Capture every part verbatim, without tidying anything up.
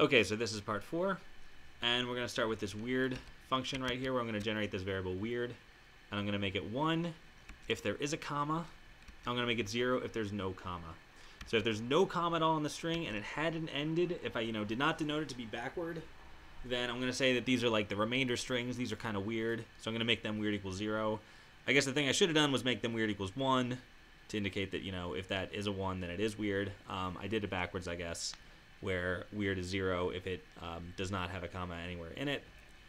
Okay, so this is part four, and we're going to start with this weird function right here where I'm going to generate this variable weird, and I'm going to make it one if there is a comma. I'm going to make it zero if there's no comma. So if there's no comma at all in the string and it hadn't ended, if I you know did not denote it to be backward, then I'm going to say that these are like the remainder strings. These are kind of weird, so I'm going to make them weird equals zero. I guess the thing I should have done was make them weird equals one to indicate that you know if that is a one, then it is weird. Um, I did it backwards, I guess, where weird is zero if it um, does not have a comma anywhere in it.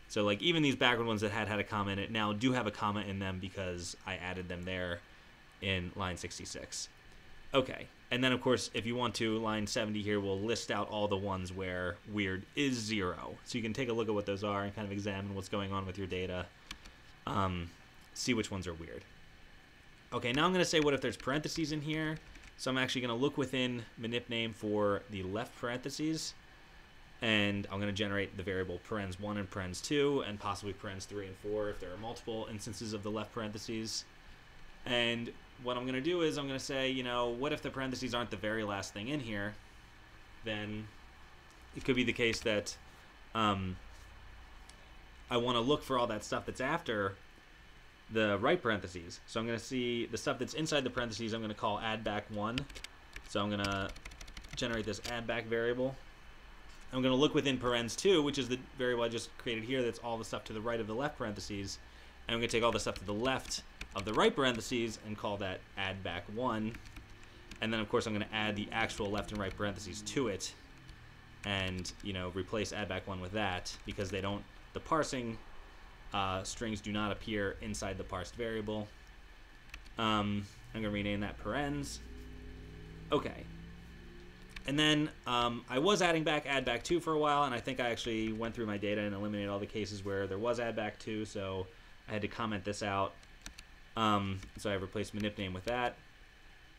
So like even these backward ones that had had a comma in it now do have a comma in them because I added them there in line sixty-six. Okay, and then of course if you want to, line seventy here will list out all the ones where weird is zero. So you can take a look at what those are and kind of examine what's going on with your data, um, see which ones are weird. Okay, now I'm gonna say what if there's parentheses in here. So I'm actually going to look within manip name for the left parentheses, and I'm going to generate the variable parens one and parens two, and possibly parens three and four if there are multiple instances of the left parentheses. And what I'm going to do is I'm going to say, you know, what if the parentheses aren't the very last thing in here? Then it could be the case that um, I want to look for all that stuff that's after the right parentheses. So I'm going to see the stuff that's inside the parentheses. I'm going to call add back one. So I'm going to generate this add back variable. I'm going to look within parens two, which is the variable I just created here. That's all the stuff to the right of the left parentheses. And I'm going to take all the stuff to the left of the right parentheses and call that add back one. And then of course I'm going to add the actual left and right parentheses to it, and you know replace add back one with that, because they don't, the parsing Uh, strings do not appear inside the parsed variable. Um, I'm going to rename that parens. Okay. And then um, I was adding back add back two for a while, and I think I actually went through my data and eliminated all the cases where there was add back two, so I had to comment this out. Um, so I replaced manip name with that.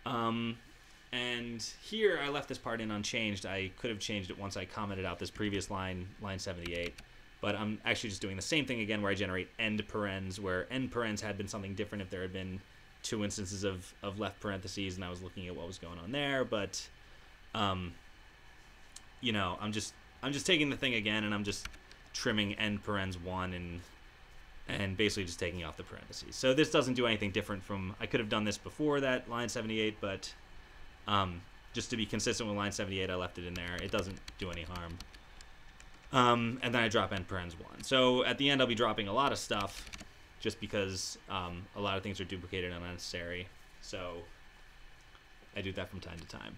Um, and here I left this part in unchanged. I could have changed it once I commented out this previous line, line seventy-eight. But I'm actually just doing the same thing again where I generate end parens, where end parens had been something different if there had been two instances of, of left parentheses and I was looking at what was going on there. But, um, you know, I'm just I'm just taking the thing again, and I'm just trimming end parens one and, and basically just taking off the parentheses. So this doesn't do anything different from, I could have done this before that line seventy-eight, but um, just to be consistent with line seventy-eight, I left it in there. It doesn't do any harm. Um, and then I drop end parens one. So at the end, I'll be dropping a lot of stuff just because um, a lot of things are duplicated and unnecessary. So I do that from time to time.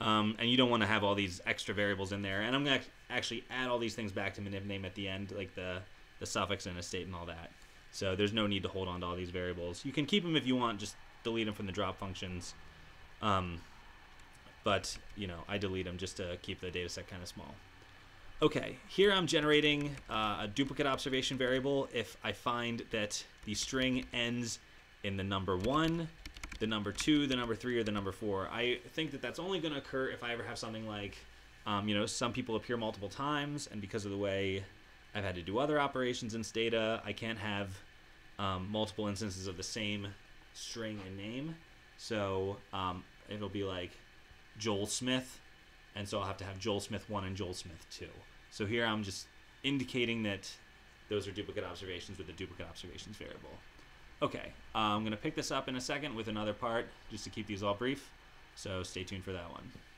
Um, and you don't want to have all these extra variables in there. And I'm going to actually add all these things back to manip name at the end, like the, the suffix and a state and all that. So there's no need to hold on to all these variables. You can keep them if you want, just delete them from the drop functions. Um, but, you know, I delete them just to keep the data set kind of small. Okay, here I'm generating uh, a duplicate observation variable if I find that the string ends in the number one, the number two, the number three, or the number four. I think that that's only going to occur if I ever have something like, um, you know, some people appear multiple times, and because of the way I've had to do other operations in Stata, I can't have um, multiple instances of the same string and name. So um, it'll be like Joel Smith. And so I'll have to have Joel Smith one and Joel Smith two. So here I'm just indicating that those are duplicate observations with the duplicate observations variable. Okay, uh, I'm going to pick this up in a second with another part just to keep these all brief. So stay tuned for that one.